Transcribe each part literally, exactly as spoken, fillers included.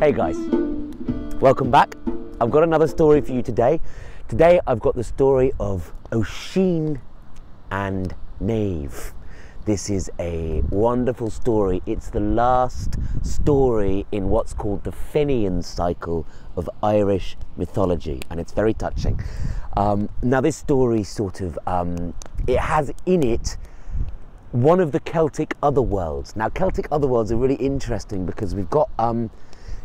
Hey guys, welcome back. I've got another story for you today. Today I've got the story of Oisin and Niamh. This is a wonderful story. It's the last story in what's called the Fenian Cycle of Irish mythology, and it's very touching. Um, now this story sort of, um, it has in it one of the Celtic otherworlds. Now Celtic otherworlds are really interesting because we've got um,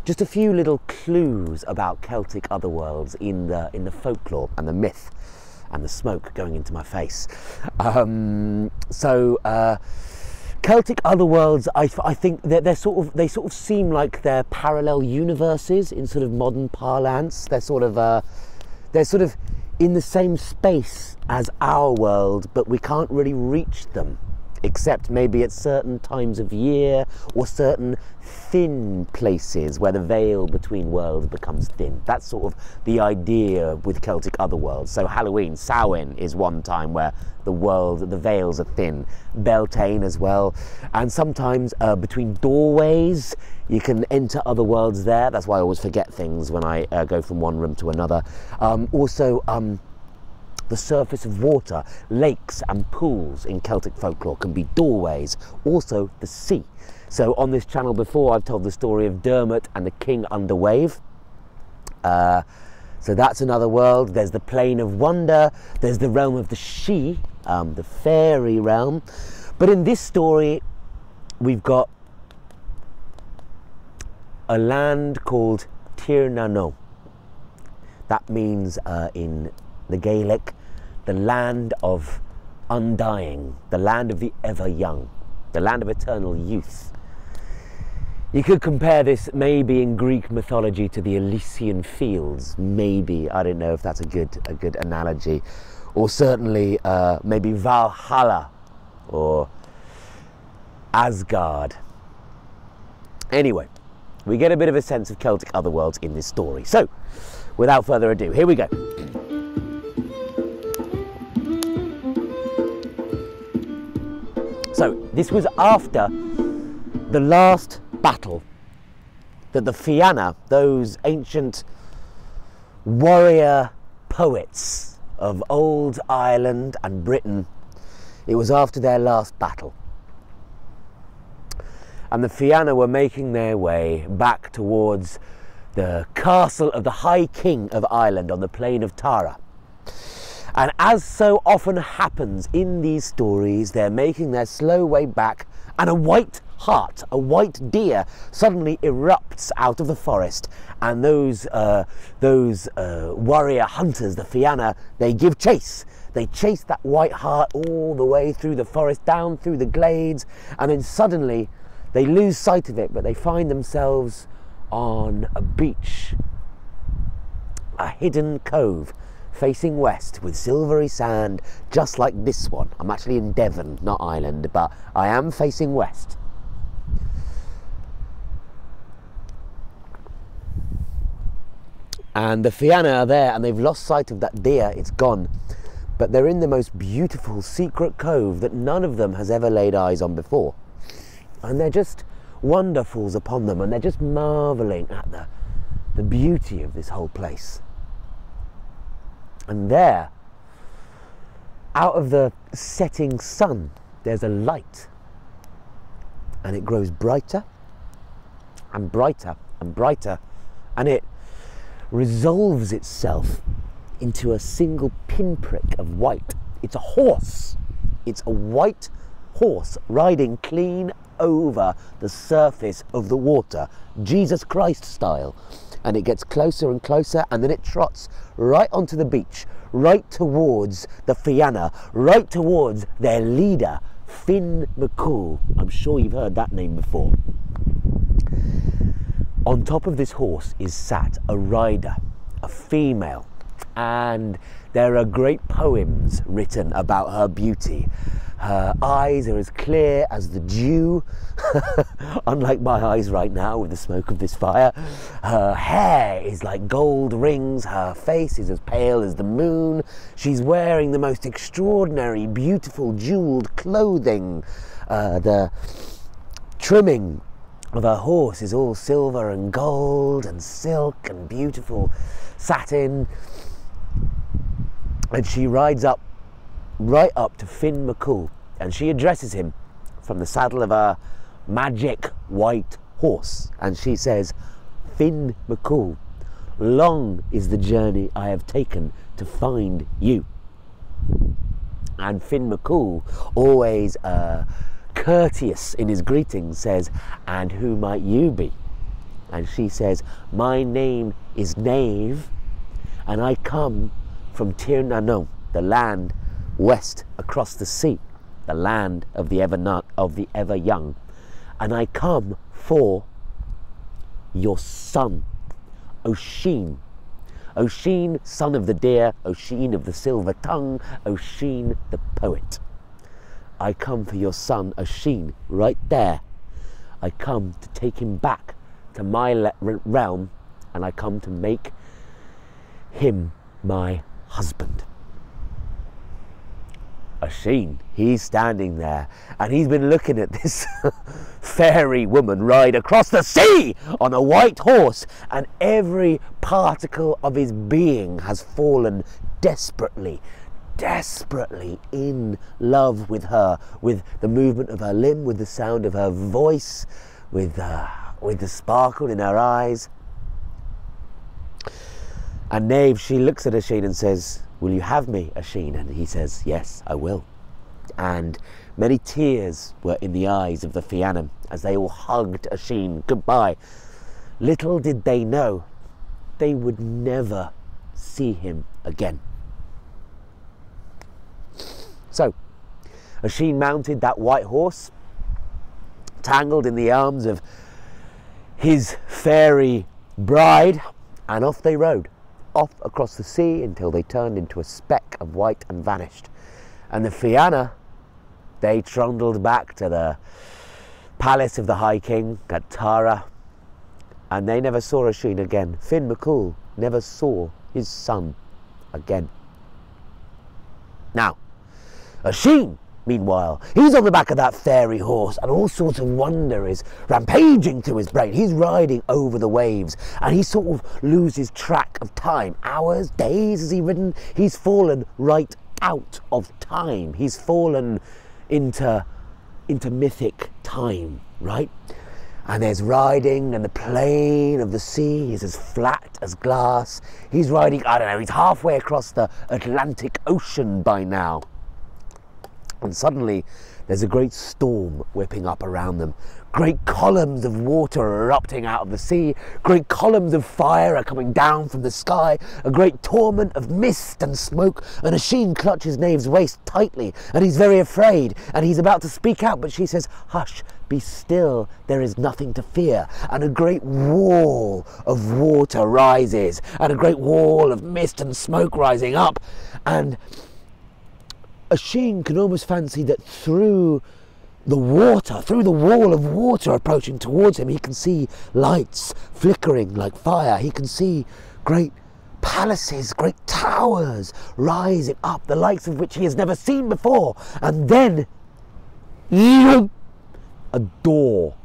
just a few little clues about Celtic otherworlds in the in the folklore and the myth, and the smoke going into my face. Um, so uh, Celtic otherworlds, I, I think they're, they're sort of they sort of seem like they're parallel universes in sort of modern parlance. They're sort of uh, they're sort of in the same space as our world, but we can't really reach them. Except maybe at certain times of year or certain thin places where the veil between worlds becomes thin. That's sort of the idea with Celtic otherworlds. So Halloween, Samhain, is one time where the world, the veils are thin. Beltane as well. And sometimes uh, between doorways, you can enter other worlds there. That's why I always forget things when I uh, go from one room to another. Um, also, um, the surface of water, lakes and pools in Celtic folklore can be doorways, also the sea. So on this channel before, I've told the story of Dermot and the King Under Wave. Uh, so that's another world. There's the Plain of Wonder, there's the realm of the She, um, the fairy realm. But in this story, we've got a land called Tir na nOg. That means uh, in the Gaelic, the land of undying, the land of the ever young, the land of eternal youth. You could compare this maybe in Greek mythology to the Elysian Fields, maybe. I don't know if that's a good, a good analogy. Or certainly uh, maybe Valhalla or Asgard. Anyway, we get a bit of a sense of Celtic otherworlds in this story. So, without further ado, here we go. So this was after the last battle that the Fianna, those ancient warrior poets of old Ireland and Britain, it was after their last battle. And the Fianna were making their way back towards the castle of the High King of Ireland on the plain of Tara. And as so often happens in these stories, they're making their slow way back, and a white hart, a white deer, suddenly erupts out of the forest. And those, uh, those uh, warrior hunters, the Fianna, they give chase. They chase that white hart all the way through the forest, down through the glades, and then suddenly they lose sight of it, but they find themselves on a beach, a hidden cove, facing west with silvery sand, just like this one. I'm actually in Devon, not Ireland, but I am facing west. And the Fianna are there, and they've lost sight of that deer, it's gone. But they're in the most beautiful secret cove that none of them has ever laid eyes on before. And they're just wonderfuls upon them, and they're just marveling at the, the beauty of this whole place. And there, out of the setting sun, there's a light, and it grows brighter and brighter and brighter, and it resolves itself into a single pinprick of white. It's a horse. It's a white horse riding clean over the surface of the water, Jesus Christ style. And it gets closer and closer, and then it trots right onto the beach, right towards the Fianna, right towards their leader, Finn McCool. I'm sure you've heard that name before. On top of this horse is sat a rider, a female, and there are great poems written about her beauty. Her eyes are as clear as the dew, unlike my eyes right now with the smoke of this fire. Her hair is like gold rings, her face is as pale as the moon. She's wearing the most extraordinary, beautiful, jeweled clothing. Uh, the trimming of her horse is all silver and gold and silk and beautiful satin, and she rides up, right up to Finn McCool, and she addresses him from the saddle of her magic white horse, and she says, "Finn McCool, long is the journey I have taken to find you." And Finn McCool, always uh, courteous in his greetings, says, "And who might you be?" And she says, "My name is Niamh, and I come from Tir na nOg, the land west across the sea, the land of the ever of the ever young, and I come for your son, Oisin. Oisin, son of the deer, Oisin of the silver tongue, Oisin the poet. I come for your son, Oisin, right there. I come to take him back to my realm, and I come to make him my husband." Oisin, he's standing there, and he's been looking at this fairy woman ride across the sea on a white horse, and every particle of his being has fallen desperately, desperately in love with her, with the movement of her limb, with the sound of her voice, with, uh, with the sparkle in her eyes. And Niamh, she looks at Oisin and says, "Will you have me, Oisin?" And he says, "Yes, I will." And many tears were in the eyes of the Fianna as they all hugged Oisin goodbye. Little did they know they would never see him again. So Oisin mounted that white horse, tangled in the arms of his fairy bride, and off they rode, off across the sea until they turned into a speck of white and vanished. And the Fianna, they trundled back to the palace of the High King at Tara, and they never saw Oisin again. Finn McCool never saw his son again. Now, Oisin, meanwhile, he's on the back of that fairy horse, and all sorts of wonder is rampaging through his brain. He's riding over the waves, and he sort of loses track of time. Hours, days has he ridden? He's fallen right out of time. He's fallen into, into mythic time, right? And there's riding, and the plain of the sea is as flat as glass. He's riding, I don't know, he's halfway across the Atlantic Ocean by now. And suddenly there's a great storm whipping up around them. Great columns of water are erupting out of the sea. Great columns of fire are coming down from the sky. A great torment of mist and smoke. And Oisin clutches Niamh's waist tightly, and he's very afraid, and he's about to speak out, but she says, "Hush, be still, there is nothing to fear." And a great wall of water rises, and a great wall of mist and smoke rising up, and Oisin can almost fancy that through the water, through the wall of water approaching towards him, he can see lights flickering like fire. He can see great palaces, great towers rising up, the likes of which he has never seen before. And then a door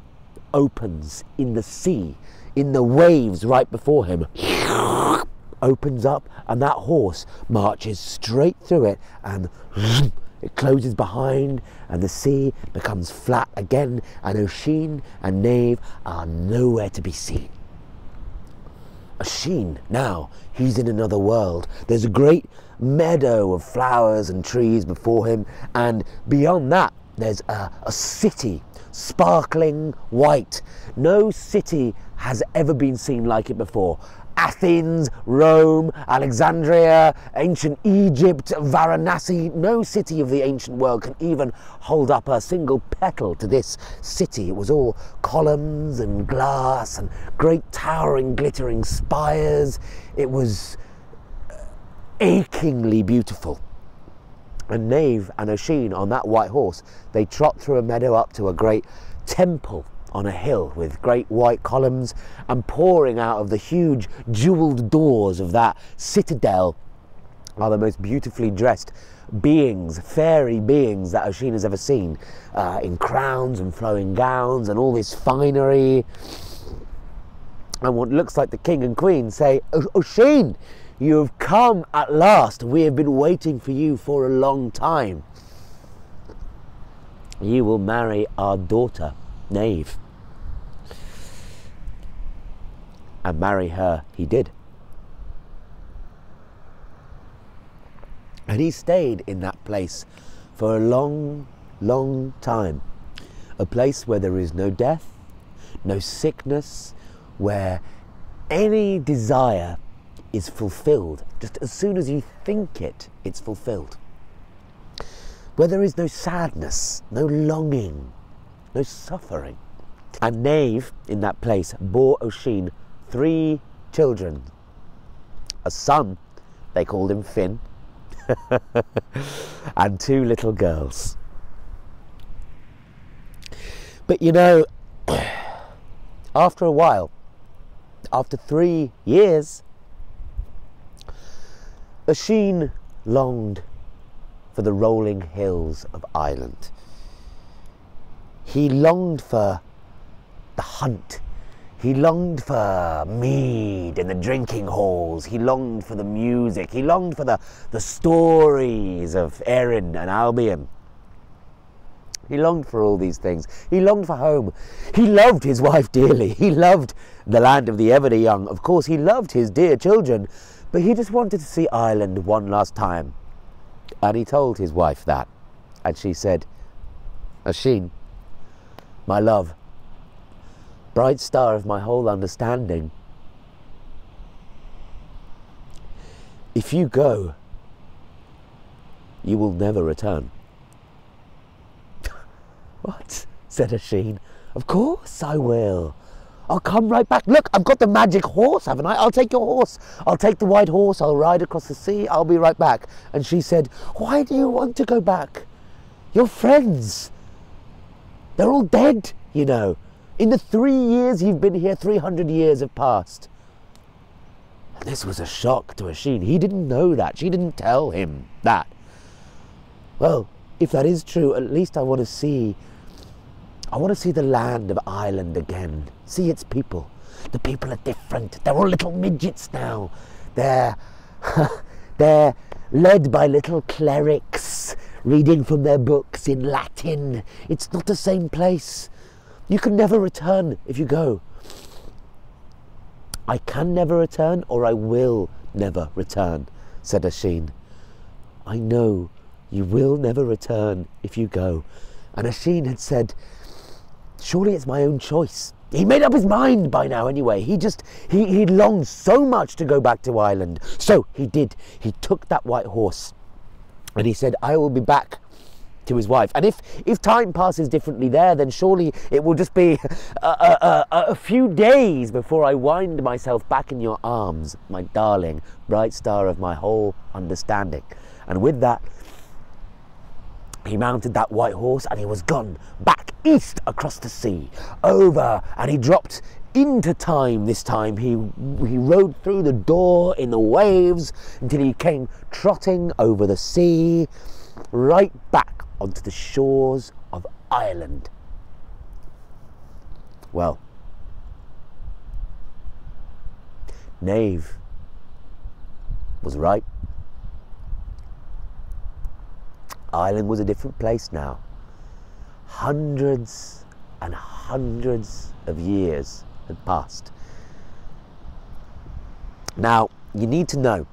opens in the sea, in the waves right before him. Opens up, and that horse marches straight through it, and it closes behind, and the sea becomes flat again, and Oisin and Niamh are nowhere to be seen. Oisin, now he's in another world. There's a great meadow of flowers and trees before him, and beyond that there's a, a city, sparkling white. No city has ever been seen like it before. Athens, Rome, Alexandria, ancient Egypt, Varanasi, no city of the ancient world can even hold up a single petal to this city. It was all columns and glass and great towering glittering spires. It was achingly beautiful. And Niamh and Oisin on that white horse, they trot through a meadow up to a great temple on a hill with great white columns, and pouring out of the huge jewelled doors of that citadel are the most beautifully dressed beings, fairy beings that Oisin has ever seen, uh, in crowns and flowing gowns and all this finery. And what looks like the king and queen say, Oisin, you have come at last. We have been waiting for you for a long time. You will marry our daughter, Niamh. And marry her he did. And he stayed in that place for a long, long time. A place where there is no death, no sickness, where any desire is fulfilled. Just as soon as you think it, it's fulfilled. Where there is no sadness, no longing, no suffering. And Niamh, in that place, bore Oisin three children. A son, they called him Finn, and two little girls. But you know, after a while, after three years, Oisin longed for the rolling hills of Ireland. He longed for the hunt. He longed for mead and the drinking halls. He longed for the music. He longed for the, the stories of Erin and Albion. He longed for all these things. He longed for home. He loved his wife dearly. He loved the land of the ever young. Of course, he loved his dear children, but he just wanted to see Ireland one last time. And he told his wife that. And she said, Oisin, my love, bright star of my whole understanding, if you go, you will never return. What? Said Oisin. Of course I will. I'll come right back. Look, I've got the magic horse, haven't I? I'll take your horse. I'll take the white horse. I'll ride across the sea. I'll be right back. And she said, why do you want to go back? Your friends, they're all dead, you know. In the three years you've been here, three hundred years have passed. And this was a shock to Oisin. He didn't know that. She didn't tell him that. Well, if that is true, at least I want to see I want to see the land of Ireland again. See its people. The people are different. They're all little midgets now. They're, they're led by little clerics, reading from their books in Latin. It's not the same place. You can never return if you go. I can never return, or I will never return, said Oisin. I know you will never return if you go. And Oisin had said, surely it's my own choice. He made up his mind by now anyway. He just, he, he longed so much to go back to Ireland. So he did. He took that white horse and he said, I will be back, to his wife. And if, if time passes differently there, then surely it will just be a, a, a, a few days before I wind myself back in your arms, my darling, bright star of my whole understanding. And with that, he mounted that white horse and he was gone, back east across the sea, over, and he dropped into time this time. He, he rode through the door in the waves until he came trotting over the sea, right back onto the shores of Ireland. Well, Niamh was right. Ireland was a different place now. Hundreds and hundreds of years had passed. Now, you need to know,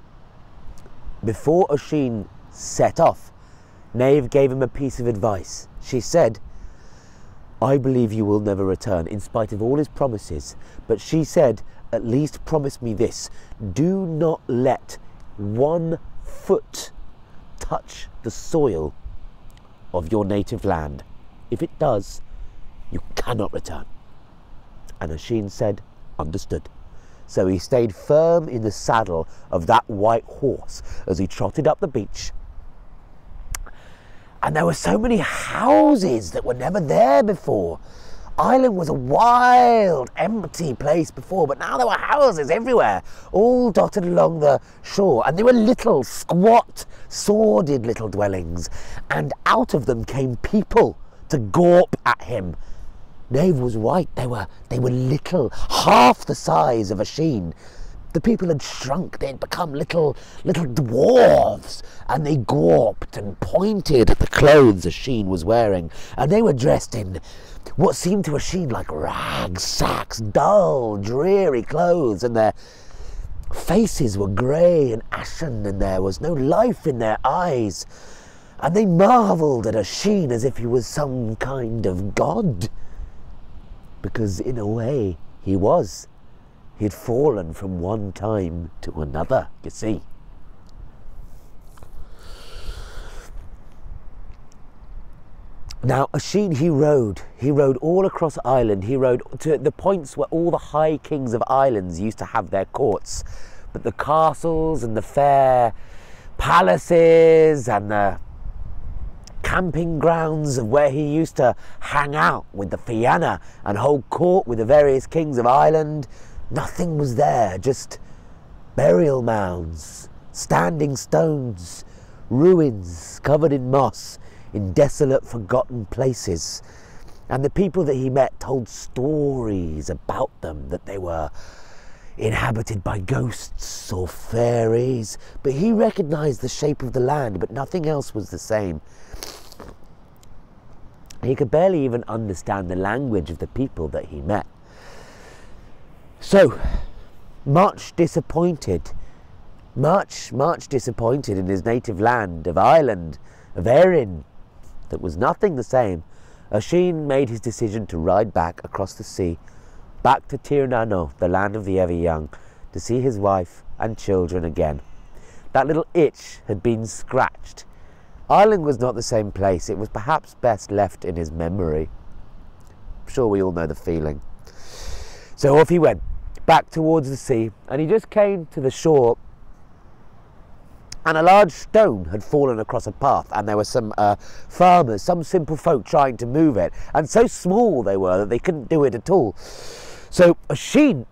before Oisin set off, Niamh gave him a piece of advice. She said, I believe you will never return, in spite of all his promises. But she said, at least promise me this, do not let one foot touch the soil of your native land. If it does, you cannot return. And Oisin said, understood. So he stayed firm in the saddle of that white horse as he trotted up the beach. And there were so many houses that were never there before. Ireland was a wild, empty place before, but now there were houses everywhere, all dotted along the shore, and they were little, squat, sordid little dwellings, and out of them came people to gawp at him. Niamh was right, they were, they were little, half the size of a sheen. The people had shrunk, they had become little, little dwarves, and they gawped and pointed at the clothes Oisin was wearing, and they were dressed in what seemed to Oisin like rags, sacks, dull, dreary clothes, and their faces were grey and ashen, and there was no life in their eyes, and they marvelled at Oisin as if he was some kind of god, because in a way he was. He had fallen from one time to another, you see. Now, Oisin, he rode. He rode all across Ireland. He rode to the points where all the high kings of islands used to have their courts. But the castles and the fair palaces and the camping grounds of where he used to hang out with the Fianna and hold court with the various kings of Ireland, nothing was there, just burial mounds, standing stones, ruins covered in moss, in desolate, forgotten places. And the people that he met told stories about them, that they were inhabited by ghosts or fairies, but he recognized the shape of the land, but nothing else was the same. He could barely even understand the language of the people that he met. So, much disappointed, much, much disappointed in his native land of Ireland, of Erin, that was nothing the same, Oisin made his decision to ride back across the sea, back to Tir na nOg, the land of the ever young, to see his wife and children again. That little itch had been scratched. Ireland was not the same place. It was perhaps best left in his memory. I'm sure we all know the feeling. So off he went, back towards the sea, and he just came to the shore, and a large stone had fallen across a path, and there were some uh, farmers, some simple folk trying to move it, and so small they were that they couldn't do it at all. So Oisin,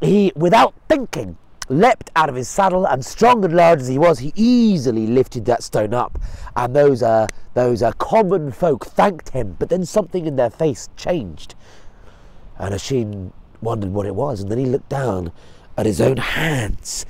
he, without thinking, leapt out of his saddle, and strong and large as he was, he easily lifted that stone up, and those, uh, those uh, common folk thanked him, but then something in their face changed. And Oisin wondered what it was, and then he looked down at his own hands,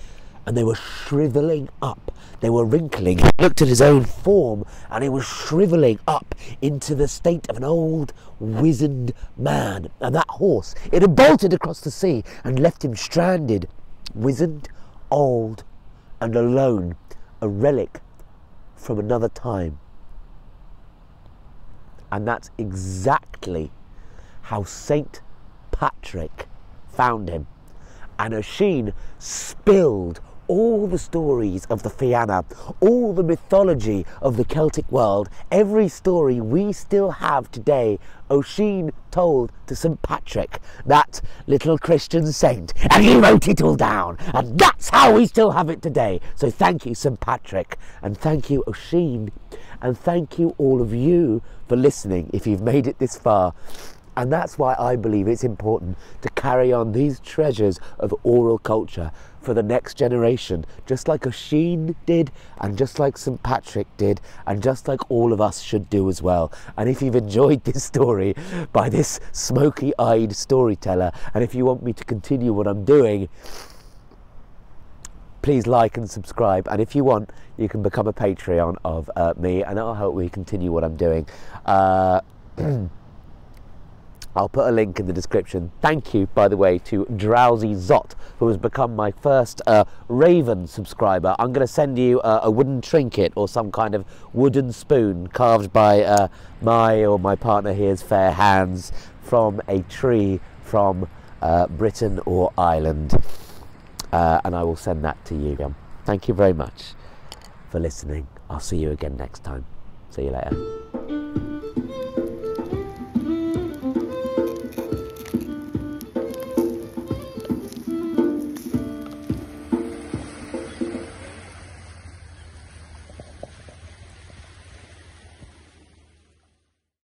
and they were shriveling up, they were wrinkling. He looked at his own form, and it was shriveling up into the state of an old, wizened man. And that horse, it had bolted across the sea and left him stranded, wizened, old, and alone, a relic from another time. And that's exactly how Saint Patrick found him, and Oisin spilled all the stories of the Fianna, all the mythology of the Celtic world, every story we still have today, Oisin told to Saint Patrick, that little Christian saint, and he wrote it all down, and that's how we still have it today. So thank you, Saint Patrick, and thank you, Oisin, and thank you all of you for listening if you've made it this far. And that's why I believe it's important to carry on these treasures of oral culture for the next generation, just like Oisin did, and just like Saint Patrick did, and just like all of us should do as well. And if you've enjoyed this story by this smoky-eyed storyteller, and if you want me to continue what I'm doing, please like and subscribe, and if you want, you can become a Patreon of uh, me, and I'll help me continue what I'm doing. Uh, I'll put a link in the description. Thank you, by the way, to Drowsy Zot, who has become my first uh, Raven subscriber. I'm going to send you uh, a wooden trinket or some kind of wooden spoon carved by uh, my or my partner here's fair hands from a tree from uh, Britain or Ireland. Uh, and I will send that to you. Thank you very much for listening. I'll see you again next time. See you later.